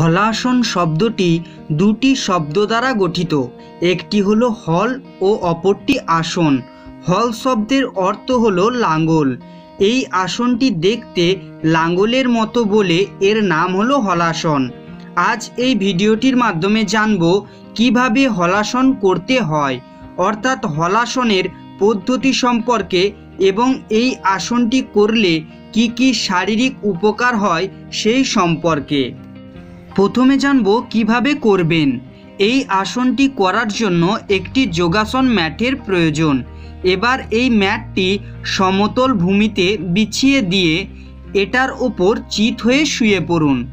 हलासन शब्दटी दुटी शब्द द्वारा गठित, एकटी हलो हल और अपरटी आसन। हल शब्देर अर्थ हलो लांगल। एई आसनटी देखते लांगलेर मतो बोले एर नाम हलो हलासन। आज एई भिडियोटिर माध्यमे जानबो किभाबे हलासन करते हय, अर्थात हलासनेर पद्धति सम्पर्के एबं एई आसनटी करले की की शारीरिक उपकार हय सेई सम्पर्के। प्रथमे जानबो किभाबे करबेन। एई आसनटी करार जन्य एकटी योगासन मैटेर प्रयोजन। एबार एई मैटटी समतल भूमिते बिछिए दिए एटार ओपर चित हुए शुए पड़ुन।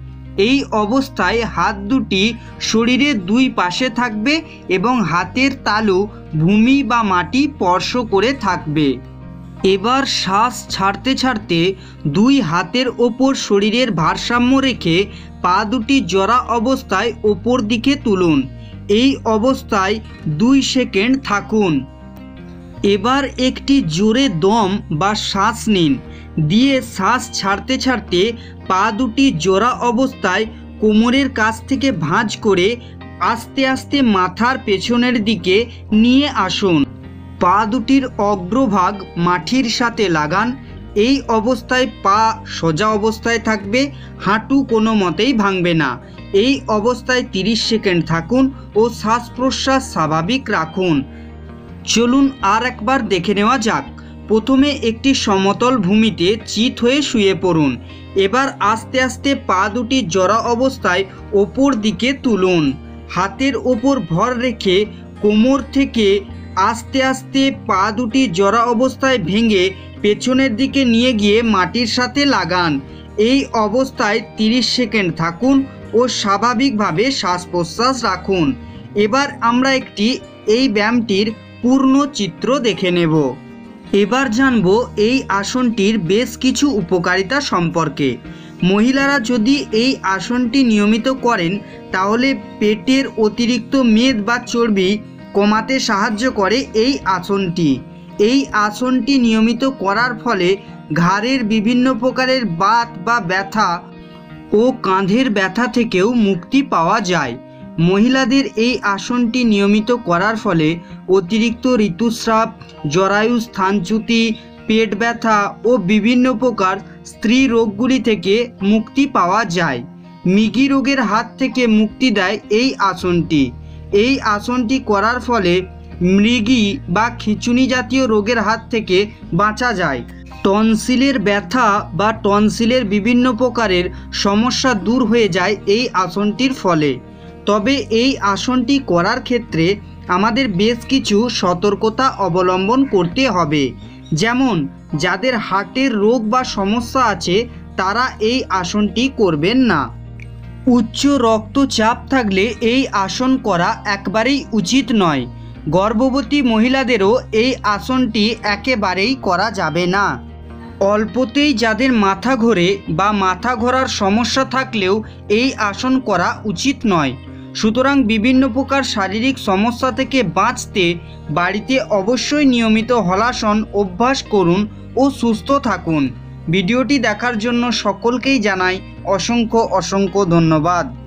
एई अवस्थाय हाथ दुटी शरीरे दुई पाशे थाकबे एबं हाथेर तालु भूमि बा माटी स्पर्श करे थाकबे। एबार श्वास छाड़ते छाड़ते दुई हाथेर ओपर शरीरेर भारसाम्य रेखे पा दुटी जरा अवस्थाय ओपर दिके तुलुन। एई अवस्थाय दुई सेकेंड थाकुन। एबार एकटी जोरे दम बा श्वास नीन, दिए श्वास छाड़ते छाड़ते पा दुटी जोरा अवस्थाय कोमरेर काछ थेके भाँज करे आस्ते आस्ते माथार पेछोनेर दिके निये आसुन। पा दुटिर अग्रभाग माठिर साथे लागान। एई अवस्थाय पा सोजा अवस्थाय थाकबे, हाँटू कोनो मतेई भांगबे ना। एई अवस्थाय 30 सेकेंड थाकुन और श्वास प्रश्वास स्वाभाविक राखुन। चलुन आर एक बार देखे नेওয়া যাক। प्रथमे एकटी समतल भूमिते चित हुए शुए पड़ुन। एबार आस्ते आस्ते पा दुटी जरा अवस्थाय ओपर दिके तुलुन। हाथेर ओपर भर रेखे कोमर थेके आस्ते आस्ते पा दुटी जरा अवस्थाय भेंगे पेछोनेर दिके निये गिये माटिर साथे लागान। एई अवस्थाय 30 सेकेंड थाकुन और स्वाभाविकभावे श्वास प्रश्वास राखुन। एबार आमरा एकटी एई ब्यायामटिर पूर्ण चित्र देखे नेब। एबार जानबो एई आसनटिर बेश किछु उपकारिता सम्पर्के। महिलारा जदि एई आसनटी नियमित करें ताहले पेटेर अतिरिक्त मेद बा चर्बी कमाते साहाज्य करे एई आसनटी। एई आसनटी नियमित करार फले घाड़ेर विभिन्न प्रकारेर बात बा व्यथा ओ काँधेर व्यथा थेकेओ मुक्ति पावा जाय। महिलादेर एई आसनटी नियमित करार फले अतिरिक्त ऋतुस्राव, जरायु स्थानच्युति, पेट व्यथा और विभिन्न प्रकार स्त्री रोगगुली थेके मुक्ति पावा जाय। मिगी रोगेर हाथ थेके मुक्ति देय एई आसनटी। एई आसनटी करार फले मृगी बा खिचुनी जातीय रोगेर हाथ थेके बाँचा जाय। टन्सिलेर व्यथा बा टन्सिलेर विभिन्न प्रकारेर समस्या दूर हये जाय एई आसनटिर फले। तबे एई आसनटी करार क्षेत्रे आमादेर बेश किछु सतर्कता अवलम्बन करते हबे। जेमन जादेर हार्टेर रोग बा समस्या आछे तारा एई आसनटी करबेन ना। उच्च रक्तचाप थाकले एई आसन करा एकबारेई उचित नय। गर्भवती महिलादेरो एई आसनटी एकेबारेई करा जाबे ना। अल्पतेई जादेर माथा घोरे बा माथा घोरार समस्या थाकलेओ एई आसन करा उचित नय। सूतरां विभिन्न प्रकार शारीरिक समस्या थेके बाँचते बाड़ीते अवश्य नियमित हलासन अभ्यास करुन ओ सुस्थ थाकुन। भिडियोटी देखार जन्य सकलकेई जानाई असंख्य असंख्य धन्यवाद।